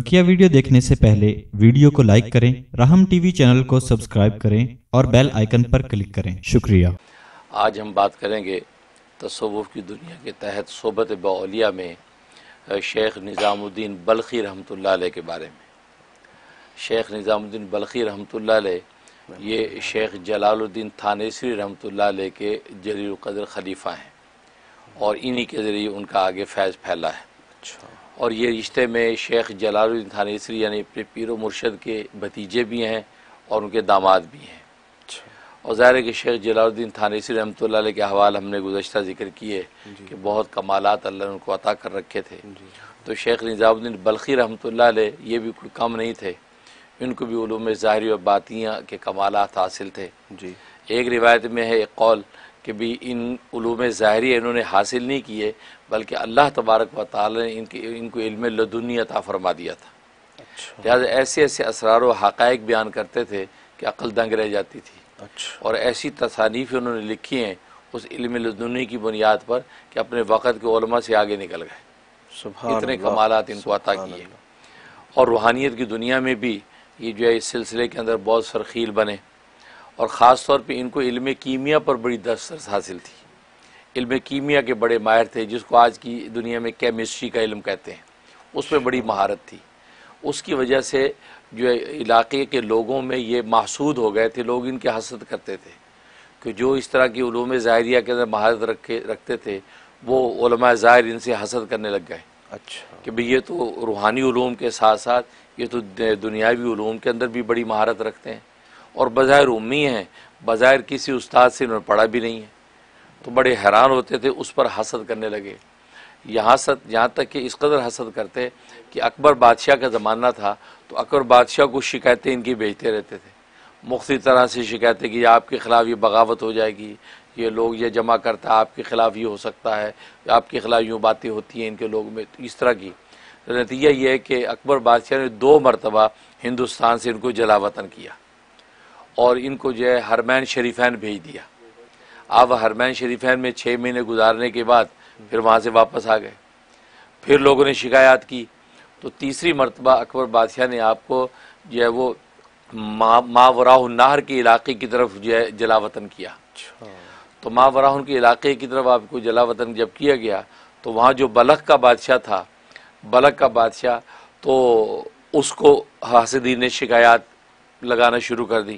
बकिया video देखने से पहले वीडियो को लाइक करें, राहम टीवी चैनल को सब्सक्राइब करें और बेल आइकन पर क्लिक करें। शुक्रिया। आज हम बात करेंगे तसव्वुफ़ की दुनिया के तहत सोबत बौलिया में शेख निज़ामुद्दीन बल्खी रहमतुल्लाह अलैह के बारे में। शेख निज़ामुद्दीन बल्खी रहमतुल्लाह अलैह ये शेख जलालुद्दीन थानेसरी रहमतुल्लाह अलैह के जलील क़द्र खलीफा हैं और इन्हीं के ज़रिए उनका आगे फैज़ फैला है। और ये रिश्ते में शेख जलालुद्दीन थानेसरी यानी अपने पीर व मुर्शद के भतीजे भी हैं और उनके दामाद भी हैं। और ज़ाहिर है कि शेख जलालुद्दीन थानेसरी रहमतुल्लाह अलैह के हवाले हमने गुज़श्ता ज़िक्र किए कि बहुत कमालात अल्लाह ने उनको अता कर रखे थे। तो शेख निज़ामुद्दीन बल्खी रहमतुल्लाह अलैह ये भी कोई कम नहीं थे, इनको भी उलूम ज़ाहिरी और बातियाँ के कमालात हासिल थे। एक रिवायत में है एक कौल कि भी इन उलूम ज़ाहरी इन्होंने हासिल नहीं किए बल्कि अल्लाह तबारक व तआला ने इनको इल्म लदुनी अता फरमा दिया था। लिहाजा ऐसे ऐसे असरार व हक़ाइक़ बयान करते थे कि अक़ल दंग रह जाती थी। और ऐसी तसानीफ़ उन्होंने लिखी हैं उस इल्म लदुनी की बुनियाद पर कि अपने वक़्त के उलमा से आगे निकल गए। इतने कमालात इनको अता किए। और रूहानियत की दुनिया में भी ये जो है इस सिलसिले के अंदर बहुत सरखील बने और ख़ास तौर पे इनको इल्म कीमिया पर बड़ी दस्तरस हासिल थी। इल्म कीमिया के बड़े माहिर थे, जिसको आज की दुनिया में केमिस्ट्री का इल्म कहते हैं, उसमें बड़ी महारत थी। उसकी वजह से जो है इलाके के लोगों में ये महसूद हो गए थे, लोग इनकी हसरत करते थे कि जो इस तरह की उलूम ज़ाहरिया के अंदर महारत रखते थे वो उलमा ज़ाहिर इनसे हसरत करने लग गए। कि भाई ये तो रूहानी उलूम के साथ साथ ये तो दुनियावी उलूम के अंदर भी बड़ी महारत रखते हैं और बज़ाहिर उम्मी हैं, बज़ाहिर किसी उस्ताद से इन्होंने पढ़ा भी नहीं है। तो बड़े हैरान होते थे, उस पर हसद करने लगे। यहाँ तक कि इस कदर हसद करते कि अकबर बादशाह का ज़माना था तो अकबर बादशाह को शिकायतें इनकी भेजते रहते थे, मुख्तलिफ तरह से शिकायतें कि आपके ख़िलाफ़ ये बगावत हो जाएगी, ये लोग ये जमा करता है, आपके ख़िलाफ़ ये हो सकता है, आपके ख़िलाफ़ यूँ बातें होती हैं इनके लोग में। तो इस तरह की नतीजा ये है कि अकबर बादशाह ने 2 मरतबा हिंदुस्तान से इनको जला वतन किया और इनको जो है हरमैन शरीफैन भेज दिया। अब हरमैन शरीफैन में 6 महीने गुजारने के बाद फिर वहाँ से वापस आ गए। फिर लोगों ने शिकायत की तो 3री मरतबा अकबर बादशाह ने आपको जो है वो मावराह नहर के इलाके की तरफ जो है जलावतन किया। तो मावराह के इलाके की तरफ आपको जलावतन जब किया गया तो वहाँ जो बलख का बादशाह था, बलख का बादशाह, तो उसको हासिदीन ने शिकायत लगाना शुरू कर दी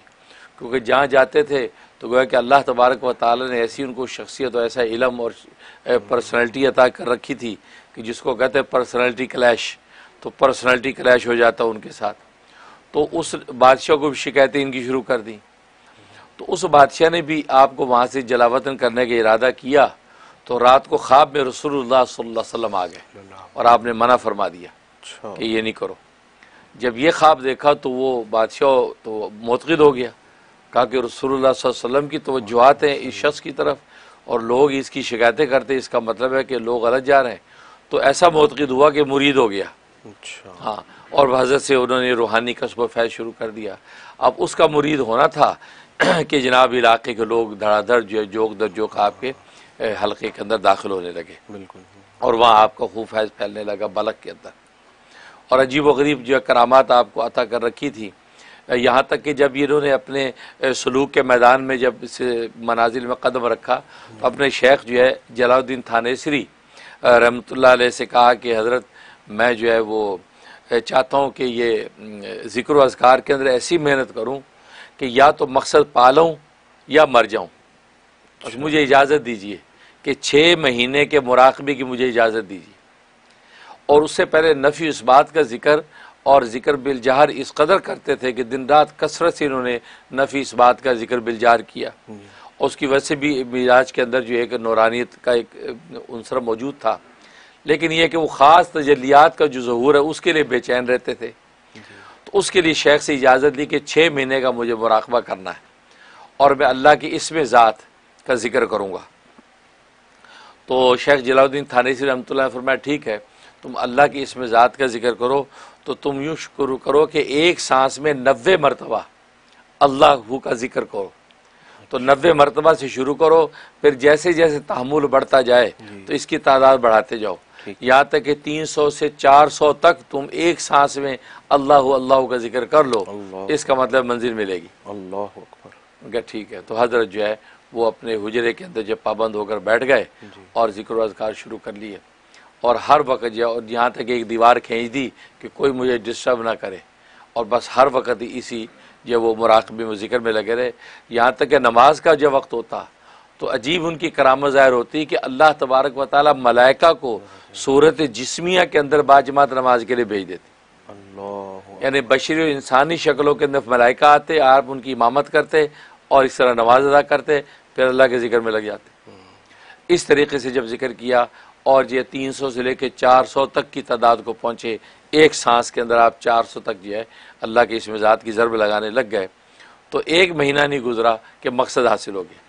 क्योंकि जहाँ जाते थे तो गोया कि अल्लाह तबारक व तआला ने ऐसी उनको शख्सियत और ऐसा इलम और पर्सनैलिटी अता कर रखी थी कि जिसको कहते हैं पर्सनैलिटी क्लैश। तो पर्सनैलिटी क्लैश हो जाता उनके साथ। तो उस बादशाह को भी शिकायतें इनकी शुरू कर दी। तो उस बादशाह ने भी आपको वहाँ से जलावतन करने का इरादा किया। तो रात को ख्वाब में रसूलुल्लाह सल्लल्लाहु अलैहि वसल्लम आ गए और आपने मना फरमा दिया कि ये नहीं करो। जब ये ख्वाब देखा तो वो बादशाह तो मुतक़िद हो गया, कहा कि रसूलुल्लाह सल्लल्लाहु अलैहि वसल्लम की तवज्जुहात हैं इस शख्स की तरफ और लोग इसकी शिकायतें करते, इसका मतलब है कि लोग गलत जा रहे हैं। तो ऐसा मुतक़िद हुआ कि मुरीद हो गया। हाँ, और हज़रत से उन्होंने रूहानी कसब फैज़ शुरू कर दिया। अब उसका मुरीद होना था कि जनाब इलाके के लोग धड़ाधड़ जो है जोक दर जोक आपके हल्के के अंदर दाखिल होने लगे। बिल्कुल। और वहाँ आपका खूब फैज़ फैलने लगा बलक के अंदर और अजीब व गरीब जो करामात आपको अता कर रखी थी। यहाँ तक कि जब इन्होंने अपने सलूक के मैदान में जब इस मनाजिल में कदम रखा तो अपने शेख जो है जलालुद्दीन थानेसरी रहमतुल्लाह अलैह से कहा कि हज़रत मैं जो है वो चाहता हूँ कि ये ज़िक्र अज़कार के अंदर ऐसी मेहनत करूँ कि या तो मकसद पा लूँ या मर जाऊँ। और मुझे इजाज़त दीजिए कि 6 महीने के मुराक़बे की मुझे इजाज़त दीजिए। और उससे पहले नफ़ी इस बात का ज़िक्र और ज़िक्र बिलजहर इस कदर करते थे कि दिन रात कसरत से इन्होंने नफ़ी इस बात का ज़िक्र बिलजहर किया। उसकी वजह से भी मिजाज के अंदर जो एक नौरानियत का एक उनसर मौजूद था, लेकिन यह कि वो ख़ास तजलियात का जो ज़हूर है उसके लिए बेचैन रहते थे। तो उसके लिए शेख से इजाज़त ली कि 6 महीने का मुझे मुराक़बा करना है और मैं अल्लाह की इसमें ज़ात का ज़िक्र करूँगा। तो शेख जलालुद्दीन थानेसरी रहमतुल्लाह अलैह फरमाया ठीक है, तुम अल्लाह की इसमें ज़ात का ज़िक्र करो तो तुम यूँ शुरू करो कि एक सांस में 90 मरतबा अल्लाह का ज़िक्र करो। तो 90 मरतबा से शुरू करो, फिर जैसे जैसे तहमुल बढ़ता जाए तो इसकी तादाद बढ़ाते जाओ। यहाँ तक कि 300 से 400 तक तुम एक सांस में अल्लाह अल्लाह का जिक्र कर लो, इसका मतलब मंजिल मिलेगी। अल्लाह अकबर। ठीक है, तो हजरत जो है वो अपने हुजरे के अंदर जब पाबंद होकर बैठ गए और जिक्र अज़कार शुरू कर लिए और हर वक्त यहाँ तक एक दीवार खींच दी कि कोई मुझे डिस्टर्ब ना करे और बस हर वक्त इसी जब वो मुराकबे में जिक्र में लगे रहे। यहाँ तक कि नमाज का जब वक्त होता तो अजीब उनकी करामत ज़ाहिर होती कि अल्लाह तबारक व तआला मलाइका को सूरत जिस्मिया के अंदर बाजमात नमाज के लिए भेज देते। यानी बशरी और इंसानी शक्लों के अंदर मलाइका आते, आप उनकी इमामत करते और इस तरह नमाज अदा करते, फिर अल्लाह के जिक्र में लग जाते। इस तरीके से जब जिक्र किया और ये 300 से लेकर 400 तक की तादाद को पहुँचे, एक सांस के अंदर आप 400 तक जो है अल्लाह के इसमें ज़ात की ज़रब लगाने लग गए, तो एक महीना नहीं गुजरा कि मकसद हासिल हो गया।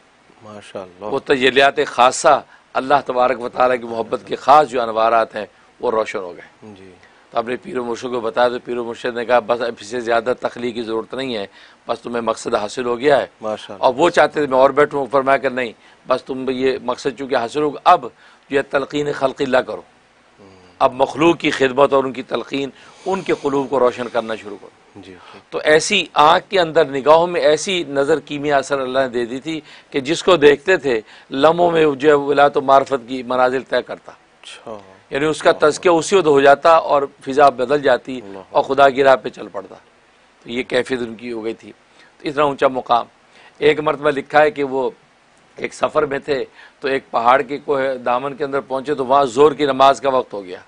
माशाअल्लाह। वो तजलियात खासा अल्लाह तबारक व तआला की मोहब्बत के ख़ास जो अनवारात हैं वो रोशन हो गए जी। तो आपने पीर मुर्शिद को बताया तो पीर मुर्शिद ने कहा बस अब इससे ज़्यादा तखलीक की ज़रूरत नहीं है, बस तुम्हें मकसद हासिल हो गया है। माशाअल्लाह। और वो चाहते थे मैं और बैठूँ, फरमाया कर नहीं, बस तुम ये मकसद चूँकि हासिल हो, अब जो है तलक़ीन खल्क़िल्लाह करो, अब मखलूक की खिदमत और उनकी तलक़ीन, उनके क़ुलूब को रोशन करना शुरू करो जी। तो ऐसी आँख के अंदर निगाहों में ऐसी नज़र कीमिया असर अल्लाह ने दे दी थी कि जिसको देखते थे लम्हों में जो है विलायत मार्फत की मनाजिल तय करता। यानी उसका तज़किया उसी वक्त हो जाता और फिज़ा बदल जाती और खुदा की राह पे चल पड़ता। तो ये कैफियत उनकी हो गई थी। तो इतना ऊँचा मुकाम। एक मरतबा लिखा है कि वो एक सफ़र में थे तो एक पहाड़ के कोह दामन के अंदर पहुँचे तो वहाँ ज़ोर की नमाज का वक्त हो गया।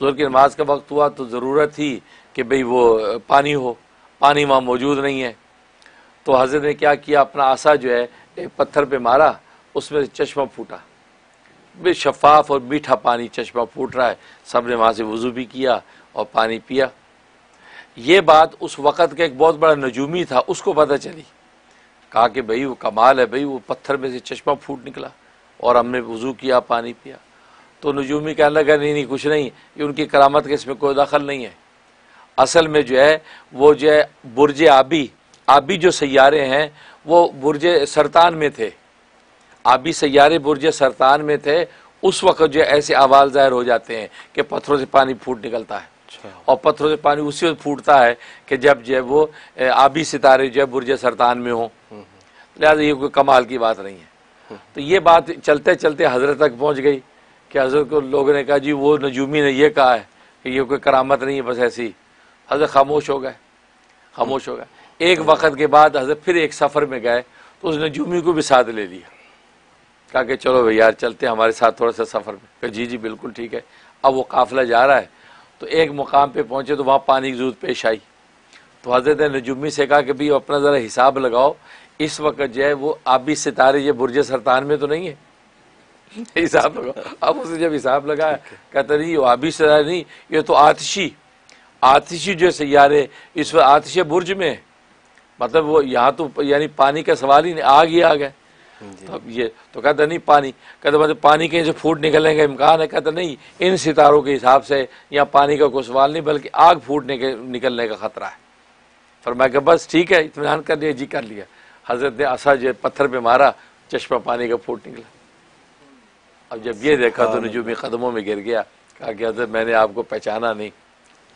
ज़ोर की नमाज का वक्त हुआ तो ज़रूरत थी कि भाई वो पानी हो, पानी वहाँ मौजूद नहीं है। तो हज़रत ने क्या किया, अपना आसा जो है एक पत्थर पे मारा, उसमें चश्मा फूटा, बे शफाफ और मीठा पानी चश्मा फूट रहा है। सब ने वहाँ से वज़ू भी किया और पानी पिया। ये बात उस वक़्त का एक बहुत बड़ा नजूमी था, उसको पता चली। कहा कि भाई वो कमाल है, भाई वो पत्थर में से चश्मा फूट निकला और हमने वज़ू किया, पानी पिया। तो नजूमी कहने लगा नहीं नहीं कुछ नहीं, ये उनकी करामत के इसमें कोई दखल नहीं है। असल में जो है वो जो है बुरज आबी, आबी जो सैयारे हैं वो बुरज सरतान में थे, आबी सैयारे बुरज सरतान में थे। उस वक्त जो है ऐसे आवाज़ ज़ाहिर हो जाते हैं कि पत्थरों से पानी फूट निकलता है और पत्थरों से पानी उसी वक्त फूटता है कि जब जो है वो आबी सितारे जो है बुरज सरतान में हों। लिहाजा ये कोई कमाल की बात नहीं है। तो ये बात चलते चलते हजरत तक पहुँच गई कि हज़रत को लोगों ने कहा जी वो नजूमी ने यह कहा है कि ये कोई करामत नहीं है, बस ऐसी ही। हज़रत खामोश हो गए, खामोश हो गए। एक वक्त के बाद हज़रत फिर एक सफ़र में गए तो उस नजूमी को भी साथ ले लिया। कहा कि चलो भैया यार चलते हैं हमारे साथ थोड़ा सा सफ़र में। कहा जी जी बिल्कुल ठीक है। अब वो काफ़िला जा रहा है तो एक मुकाम पर पहुँचे तो वहाँ पानी की जरूरत पेश आई। तो हज़रत ने नजूमी से कहा कि भाई अपना ज़रा हिसाब लगाओ, इस वक्त जो है वो आबी सितारे ये बुरज सरतान में तो नहीं है, हिसाब लगा। अब उसने जब हिसाब लगाया कहता नहीं वो आबी सितारे नहीं, ये तो आतिशी, आतिशी जो सैयारे इस वक्त आतिश बुर्ज में है। मतलब वो यहाँ तो यानी पानी का सवाल ही नहीं, आग ही आग है। तो ये तो कहता नहीं पानी, कहता मतलब पानी कहीं से फूट निकलने का इम्कान है। कहता नहीं इन सितारों के हिसाब से यहाँ पानी का कोई सवाल नहीं बल्कि आग फूटने के निकलने का ख़तरा है। फरमाया कि बस ठीक है, इत्मीनान कर लिया जी, कर लिया। हज़रत ने असा जो पत्थर पर मारा, चश्मा पानी का फूट निकला। अब जब ये देखा तो नजूमी कदमों में गिर गया। कहा कि हज़रत मैंने आपको पहचाना नहीं,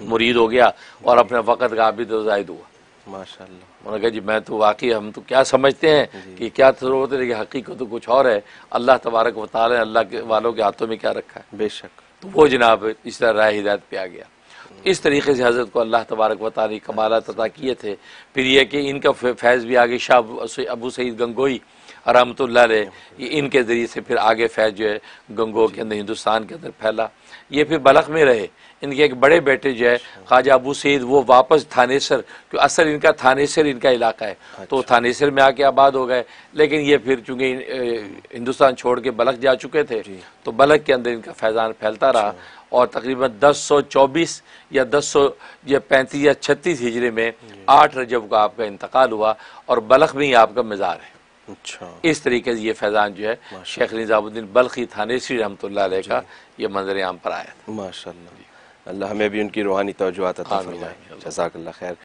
मुरीद हो गया और अपने वक़्त का आबिद और जाहिद हुआ। माशाअल्लाह। उन्होंने कहा जी मैं तो वाकई, हम तो क्या समझते हैं कि क्या ज़रूरत है, लेकिन हकीकत तो कुछ और है। अल्लाह तबारक व तआला ने अल्लाह के वालों के हाथों में क्या रखा है। बेशक। तो वो जनाब इस तरह राह हिदायत पे आ गया। इस तरीके से हज़रत को अल्लाह तबारक व तआला ने कमालात अता किए थे। फिर यह कि इनका फैज़ भी आगे शाह अबू सईद गंगोही रहमतुल्लाह अलैह, ये इनके ज़रिए से फिर आगे फैज जो है गंगो के अंदर हिंदुस्तान के अंदर फैला। ये फिर बल्ख में रहे। इनके एक बड़े बेटे जो है ख्वाजा अबू सईद, वो वापस थानेसर, क्योंकि असल इनका थानेसर इनका इलाका है। अच्छा। तो थानेसर में आके आबाद हो गए, लेकिन ये फिर चूँकि हिंदुस्तान छोड़ के बल्ख जा चुके थे तो बल्ख के अंदर इनका फैज़ान फैलता रहा और तकरीबन 1024 या 1035 या 1036 हिजरे में 8 रजब का आपका इंतकाल हुआ और बल्ख में ही आपका मज़ार है। अच्छा। इस तरीके से ये फैज़ान जो है शेख निज़ामुद्दीन बल्खी थानेसरी रहमतुल्लाह अलैह का ये मंजर आम पर आया। माशाअल्लाह। अल्लाह हमें भी उनकी रूहानी तवज्जुआत अता फरमाए। जज़ाकल्लाह खैर।